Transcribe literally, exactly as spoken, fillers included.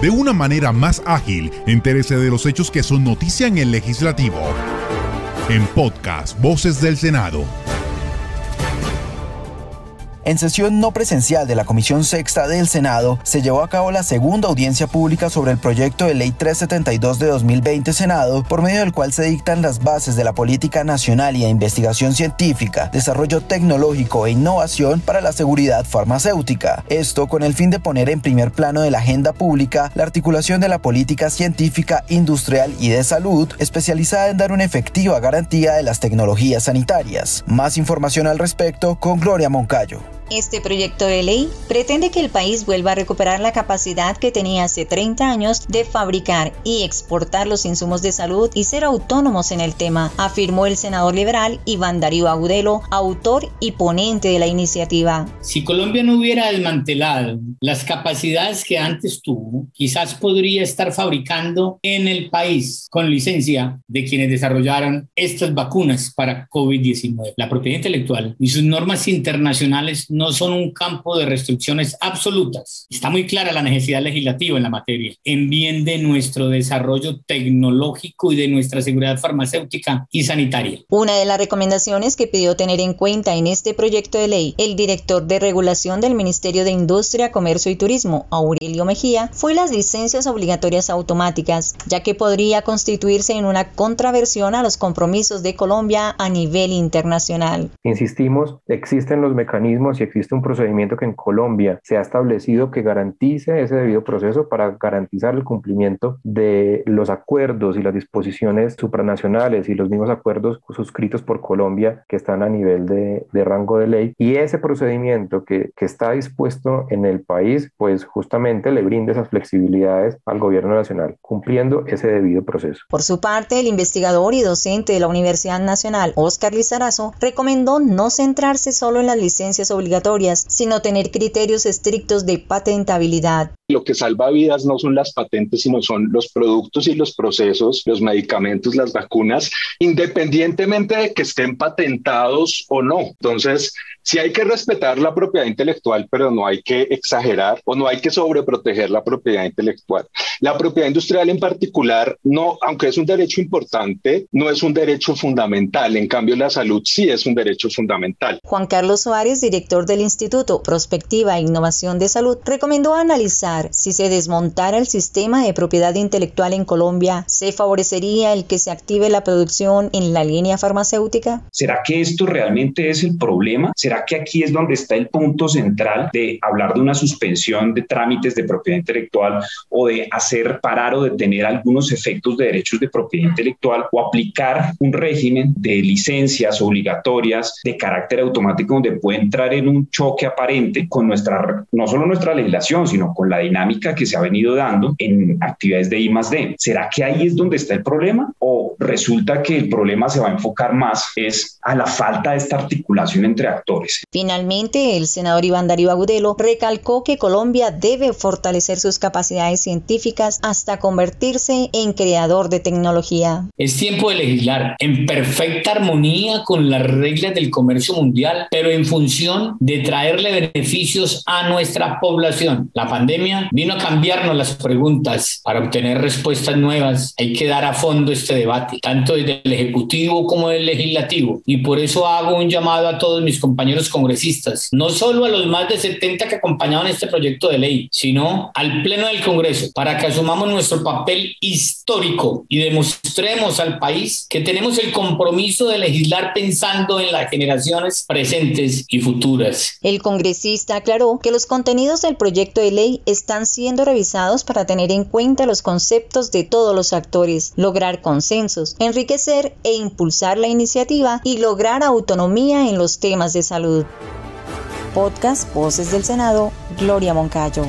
de una manera más ágil. Entérese de los hechos que son noticia en el legislativo. En podcast Voces del Senado. En sesión no presencial de la Comisión Sexta del Senado, se llevó a cabo la segunda audiencia pública sobre el proyecto de Ley trescientos setenta y dos de dos mil veinte Senado, por medio del cual se dictan las bases de la política nacional y de investigación científica, desarrollo tecnológico e innovación para la seguridad farmacéutica. Esto con el fin de poner en primer plano de la agenda pública la articulación de la política científica, industrial y de salud, especializada en dar una efectiva garantía de las tecnologías sanitarias. Más información al respecto con Gloria Moncayo. Este proyecto de ley pretende que el país vuelva a recuperar la capacidad que tenía hace treinta años de fabricar y exportar los insumos de salud y ser autónomos en el tema, afirmó el senador liberal Iván Darío Agudelo, autor y ponente de la iniciativa. Si Colombia no hubiera desmantelado las capacidades que antes tuvo, quizás podría estar fabricando en el país con licencia de quienes desarrollaron estas vacunas para COVID diecinueve. La propiedad intelectual y sus normas internacionales no son un campo de restricciones absolutas. Está muy clara la necesidad legislativa en la materia, en bien de nuestro desarrollo tecnológico y de nuestra seguridad farmacéutica y sanitaria. Una de las recomendaciones que pidió tener en cuenta en este proyecto de ley el director de regulación del Ministerio de Industria, Comercio y Turismo, Aurelio Mejía, fue las licencias obligatorias automáticas, ya que podría constituirse en una contraversión a los compromisos de Colombia a nivel internacional. Insistimos, existen los mecanismos y existe un procedimiento que en Colombia se ha establecido que garantice ese debido proceso para garantizar el cumplimiento de los acuerdos y las disposiciones supranacionales y los mismos acuerdos suscritos por Colombia que están a nivel de, de rango de ley, y ese procedimiento que, que está dispuesto en el país pues justamente le brinda esas flexibilidades al Gobierno Nacional cumpliendo ese debido proceso. Por su parte, el investigador y docente de la Universidad Nacional, Oscar Lizarazo, recomendó no centrarse solo en las licencias obligatorias, sino tener criterios estrictos de patentabilidad. Lo que salva vidas no son las patentes, sino son los productos y los procesos, los medicamentos, las vacunas, independientemente de que estén patentados o no. Entonces, sí hay que respetar la propiedad intelectual, pero no hay que exagerar o no hay que sobreproteger la propiedad intelectual. La propiedad industrial en particular, no, aunque es un derecho importante, no es un derecho fundamental. En cambio, la salud sí es un derecho fundamental. Juan Carlos Suárez, director del Instituto Prospectiva e Innovación de Salud, recomendó analizar si se desmontara el sistema de propiedad intelectual en Colombia, ¿se favorecería el que se active la producción en la línea farmacéutica? ¿Será que esto realmente es el problema? ¿Será que aquí es donde está el punto central de hablar de una suspensión de trámites de propiedad intelectual o de hacer parar o detener algunos efectos de derechos de propiedad intelectual o aplicar un régimen de licencias obligatorias de carácter automático donde puede entrar en un choque aparente con nuestra, no solo nuestra legislación, sino con la dinámica que se ha venido dando en actividades de I más D? ¿Será que ahí es donde está el problema? ¿O resulta que el problema se va a enfocar más es a la falta de esta articulación entre actores? Finalmente, el senador Iván Darío Agudelo recalcó que Colombia debe fortalecer sus capacidades científicas hasta convertirse en creador de tecnología. Es tiempo de legislar en perfecta armonía con las reglas del comercio mundial, pero en función de traerle beneficios a nuestra población. La pandemia vino a cambiarnos las preguntas. Para obtener respuestas nuevas hay que dar a fondo este debate, tanto desde el Ejecutivo como del Legislativo. Y por eso hago un llamado a todos mis compañeros congresistas, no solo a los más de setenta que acompañaban este proyecto de ley, sino al Pleno del Congreso, para que asumamos nuestro papel histórico y demostremos al país que tenemos el compromiso de legislar pensando en las generaciones presentes y futuras. El congresista aclaró que los contenidos del proyecto de ley están siendo revisados para tener en cuenta los conceptos de todos los actores, lograr consensos, enriquecer e impulsar la iniciativa y lograr autonomía en los temas de salud. Podcast Voces del Senado, Gloria Moncayo.